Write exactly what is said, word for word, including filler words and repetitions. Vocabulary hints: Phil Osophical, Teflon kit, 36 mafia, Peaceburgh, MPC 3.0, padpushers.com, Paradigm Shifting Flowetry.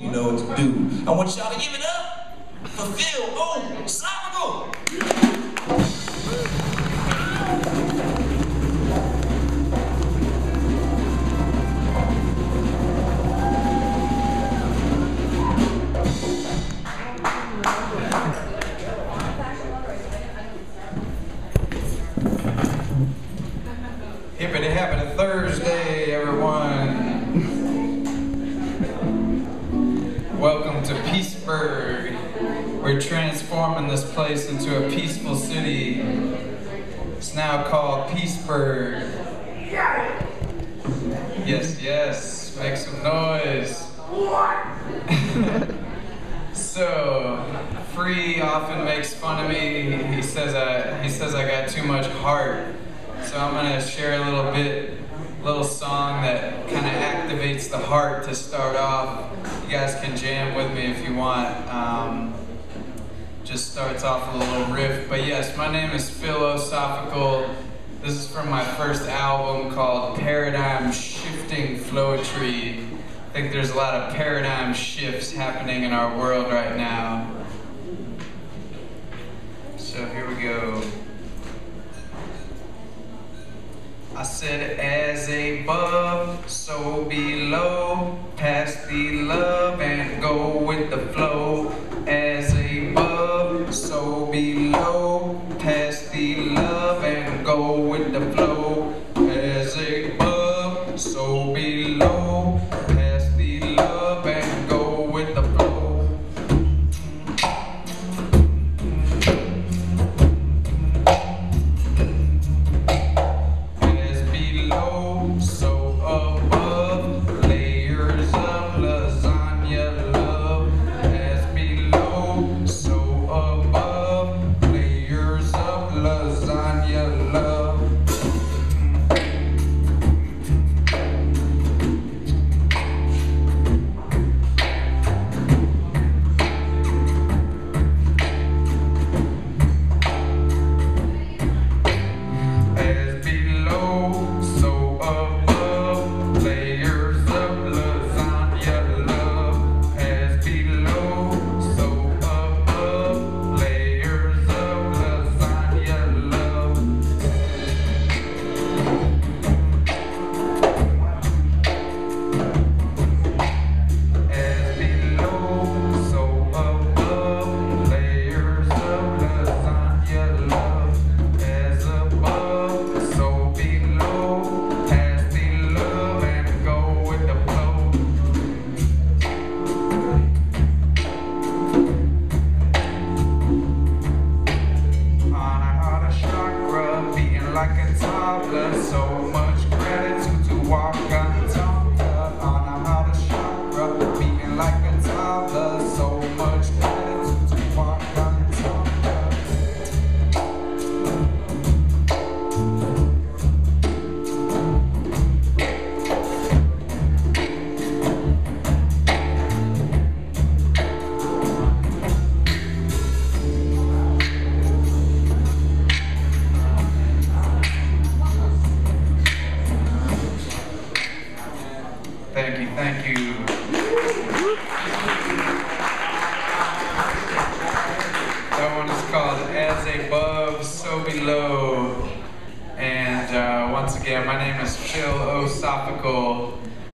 You know what to do. I want y'all to give it up for Phil Osophical. Hippity happy Thursday, everyone. Welcome to Peaceburgh. We're transforming this place into a peaceful city. It's now called Peaceburgh. Yes, yes, make some noise. So, Free often makes fun of me. He says I, he says I got too much heart. So I'm gonna share a little bit, little song that kind of activates the heart to start off. You guys can jam with me if you want. Um, just starts off with a little riff. But yes, my name is Phil Osophical. This is from my first album called Paradigm Shifting Flowetry. I think there's a lot of paradigm shifts happening in our world right now. So here we go. I said, as above, so below, pass the love and go with the flow. As above, so below, pass the love and go with the flow. As above, so below, pass the love and go with the flow. Below, and uh, once again, my name is Phil Osophical.